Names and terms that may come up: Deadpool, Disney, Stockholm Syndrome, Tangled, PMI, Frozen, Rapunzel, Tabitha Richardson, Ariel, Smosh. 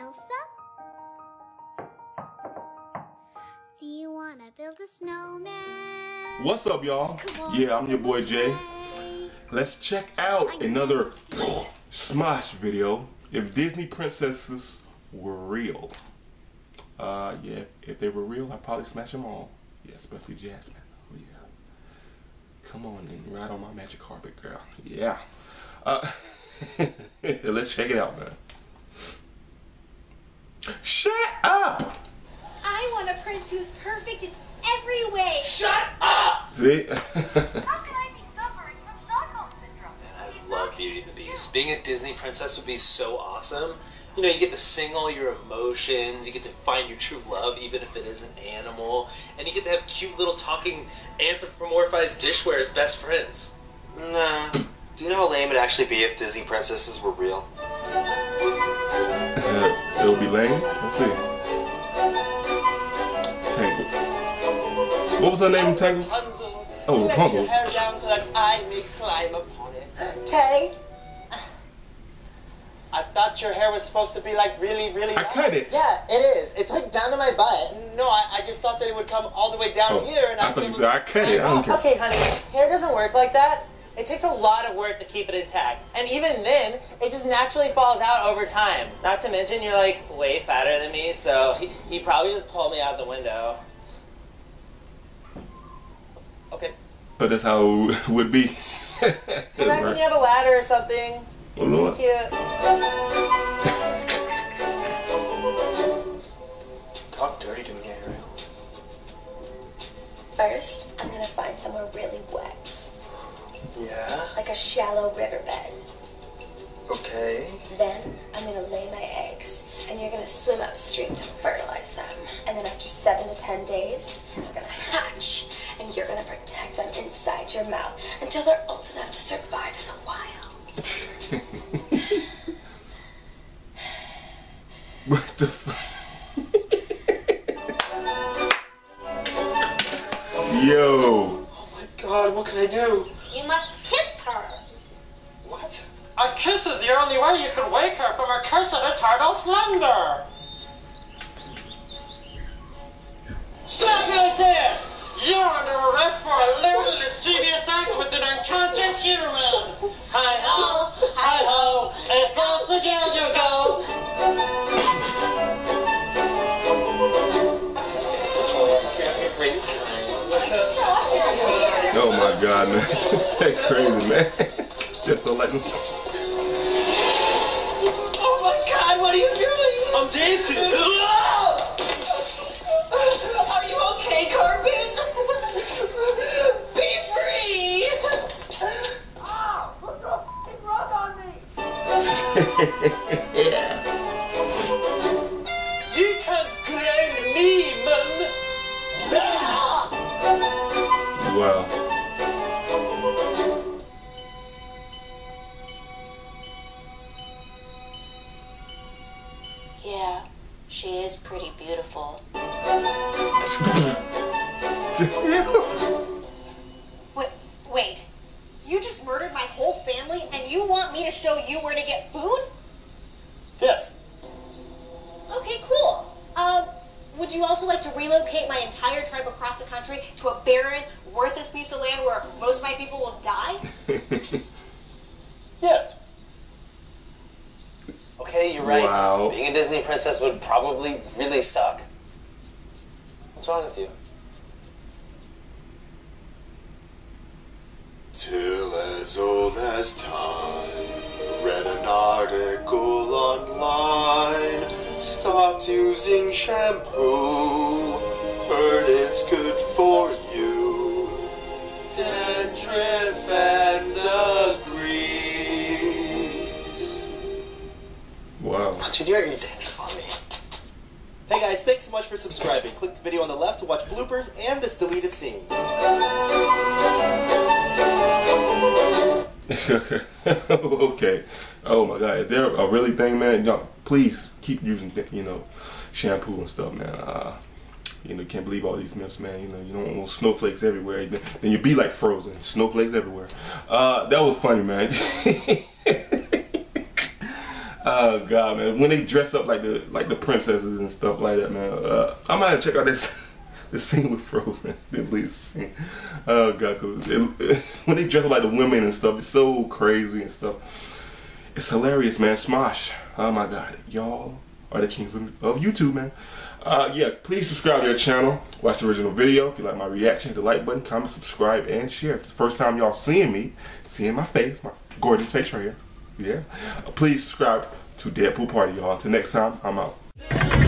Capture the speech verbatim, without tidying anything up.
Elsa? Do you want to build a snowman? What's up, y'all? Yeah, I'm your boy Jay. Let's check out another Smosh video. If Disney princesses were real. Uh, yeah, if they were real, I'd probably smash them all. Yeah, especially Jasmine. Oh, yeah. Come on and ride on my magic carpet, girl. Yeah. Uh, let's check it out, man. Shut up! I want a prince who's perfect in every way. Shut up! See? How can I be suffering from Stockholm Syndrome? And I love Beauty and the Beast. Being a Disney princess would be so awesome. You know, you get to sing all your emotions, you get to find your true love, even if it is an animal, and you get to have cute little talking anthropomorphized dishware as best friends. Nah. Do you know how lame it'd actually be if Disney princesses were real? Uh, it'll be lame? Let's see. Tangled. What was her name in Tangled? Rapunzel. Oh, Rapunzel. Let your hair down so that I may climb upon it. Okay. I thought your hair was supposed to be like really, really long. I cut it. Yeah, it is. It's like down to my butt. No, I, I just thought that it would come all the way down oh, here. And I, I thought you said, I cut it. I don't care. Okay, honey, hair doesn't work like that. It takes a lot of work to keep it intact. And even then, it just naturally falls out over time. Not to mention, you're like way fatter than me, so he, he probably just pulled me out the window. Okay. So that's how it would be. Come back when you have a ladder or something. Oh, Lord. Thank you. Talk dirty to me, Ariel. First, I'm gonna find somewhere really wet. Yeah? Like a shallow riverbed. Okay. Then, I'm gonna lay my eggs, and you're gonna swim upstream to fertilize them. And then after seven to ten days, they're gonna hatch, and you're gonna protect them inside your mouth until they're old enough to survive in the wild. What the fuck? Yo! Oh my god, what can I do? You must kiss her! What? A kiss is the only way you can wake her from her cursed eternal slumber! Stop right there! You're under arrest for a little mischievous act with an unconscious human! Hi-ho, hi-ho, it's all together you go! Oh my god, man. That's crazy, man. Just don't let me. Oh my god, what are you doing? I'm dancing! Are you okay, Carpet? Be free! Ah, put the f***ing rug on me! Yeah. You can't drown me, man! Wow. Yeah, she is pretty beautiful. Wait, wait, you just murdered my whole family and you want me to show you where to get food? Yes. Okay, cool. Um, would you also like to relocate my entire tribe across the country to a barren, worthless piece of land where most of my people will die? Yes. Okay, you're right. Wow. Being a Disney princess would probably really suck. What's wrong with you? Till as old as time, read an article online. Stopped using shampoo, heard it's good for you. Dandruff and the wow. Dude, you're your dance for me. Hey guys, thanks so much for subscribing. Click the video on the left to watch bloopers and this deleted scene. Okay. Oh my god, is there a really thing, man? Y'all, please keep using, you know, shampoo and stuff, man. Uh, you know, can't believe all these myths, man. You know, you don't want snowflakes everywhere. Then you'd be like Frozen. Snowflakes everywhere. Uh, that was funny, man. Oh god, man! When they dress up like the like the princesses and stuff like that, man. Uh, I might have to check out this this scene with Frozen. At least. Oh god, cause it, it, when they dress up like the women and stuff, it's so crazy and stuff. It's hilarious, man. Smosh. Oh my god, y'all are the kings of, of YouTube, man. Uh, yeah, please subscribe to their channel. Watch the original video. If you like my reaction, hit the like button, comment, subscribe, and share. If it's the first time y'all seeing me, seeing my face, my gorgeous face right here. Yeah. Please subscribe to Deadpool Party, y'all. Till next time, I'm out.